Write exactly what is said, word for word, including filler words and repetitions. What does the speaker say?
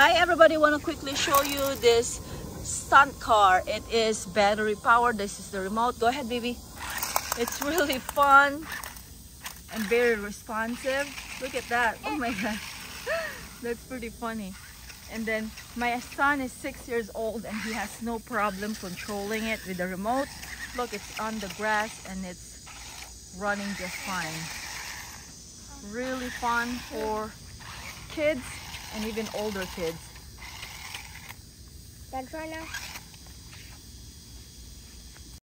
Hi everybody, want to quickly show you this stunt car. It is battery powered. This is the remote. Go ahead, baby. It's really fun and very responsive. Look at that. Oh my god. That's pretty funny. And then my son is six years old and he has no problem controlling it with the remote. Look, it's on the grass and it's running just fine. Really fun for kids and even older kids. That's right now.